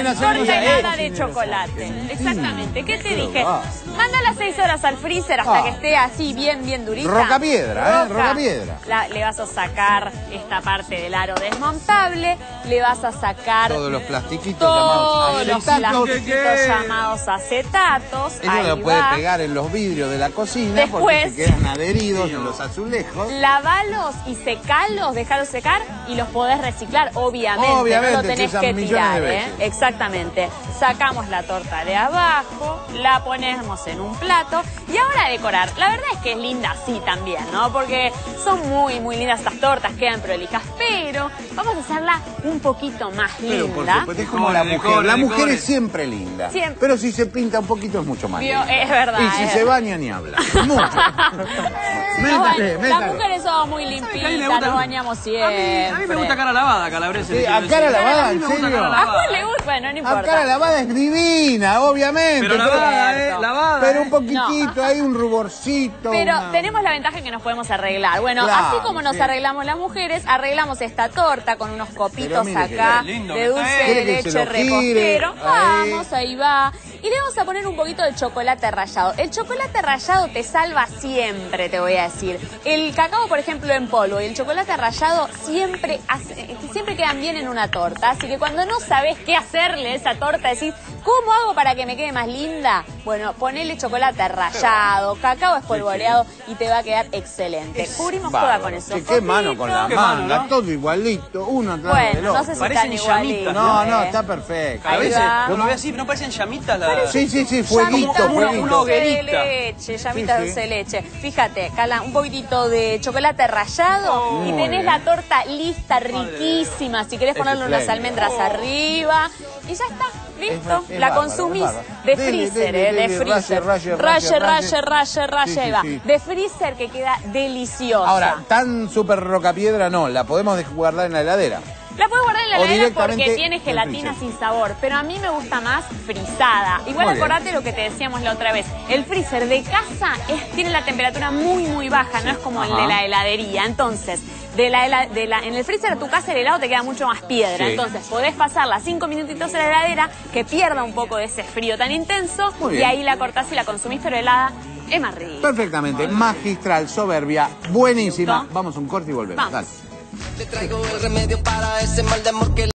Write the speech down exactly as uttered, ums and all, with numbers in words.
quieren hacer nada de chocolate. Exactamente. ¿Qué te dije? Mándala seis horas al freezer hasta que esté así bien, bien durita. Roca piedra, ¿eh? Roca piedra. Le vas a sacar esta parte del aro desmontable. Le vas a sacar todos los plastiquitos llamados acetatos. Todos los plastiquitos llamados acetatos. Eso lo puede pegar en los vidrios de la cocina porque quedan adheridos en los azulejos. Lavalos y secalos, dejalos secar y los podés reciclar, obviamente. Obviamente, no lo tenés que tirar, ¿eh? Exactamente. Sacamos la torta de abajo, la ponemos en un plato y ahora a decorar. La verdad es que es linda así también, ¿no? Porque son muy, muy lindas estas tortas, quedan prolijas, pero vamos a hacerla un poquito más linda. Pero por supuesto, es como la mujer. La mujer es siempre linda. Siempre. Pero si se pinta un poquito es mucho más linda. Es verdad. Y si se baña ni habla. Mucho. Métale, métale. Las mujeres somos muy limpitas, nos bañamos siempre. A mí me gusta cara lavada, Calabrese. Sí, ¿a cara lavada? ¿En serio? ¿A cuál le gusta? Bueno, no importa. A cara lavada es divina, obviamente. Pero lavada, ¿eh? Lavada. Pero un poquitito, hay un ruborcito. Pero tenemos la ventaja que nos podemos arreglar. Bueno, así como nos arreglamos las mujeres, arreglamos esta torta con unos copitos acá de dulce de leche repostero. Vamos, ahí va. Y le vamos a poner un poquito de chocolate rallado. El chocolate rallado te salva siempre, te voy a decir. El cacao, por ejemplo, en polvo y el chocolate rallado siempre, hace, siempre quedan bien en una torta. Así que cuando no sabes qué hacerle a esa torta, decís, ¿cómo hago para que me quede más linda? Bueno, ponele chocolate rallado, cacao espolvoreado y te va a quedar excelente. Es Cubrimos bárbaro. Toda con eso. Sí, qué mano con la mano, ¿no? Todo igualito, uno atrás bueno, del otro. No sé si parecen llamitas. No, no, está perfecto. A veces, no lo voy a decir, no parecen llamitas las... Sí, sí, sí, fueguito, fueguito. Una hoguerita. Leche, llamita sí, sí. Dulce leche. Fíjate, Cala, un poquitito de chocolate rallado oh, y tenés la torta lista, riquísima. Si querés ponerle unas almendras oh. arriba y ya está, listo. Es, es la bárbaro, consumís de freezer, eh, de freezer. Raye, raye, raye, raye, raye, va. De freezer que queda deliciosa. Ahora, tan súper rocapiedra no, la podemos guardar en la heladera. La puedes guardar en la heladera porque tiene gelatina sin sabor, pero a mí me gusta más frisada. Igual acordate lo que te decíamos la otra vez, el freezer de casa es, tiene la temperatura muy muy baja, no es como el de la heladería, entonces... De la, de la, en el freezer de tu casa el helado te queda mucho más piedra. Sí. Entonces podés pasarla cinco minutitos en la heladera que pierda un poco de ese frío tan intenso y ahí la cortás y la consumís pero helada es más rica. Perfectamente, vale. Magistral, soberbia, buenísima. ¿Listo? Vamos a un corte y volvemos. Vamos. Dale. Te traigo el remedio para ese mal de amor que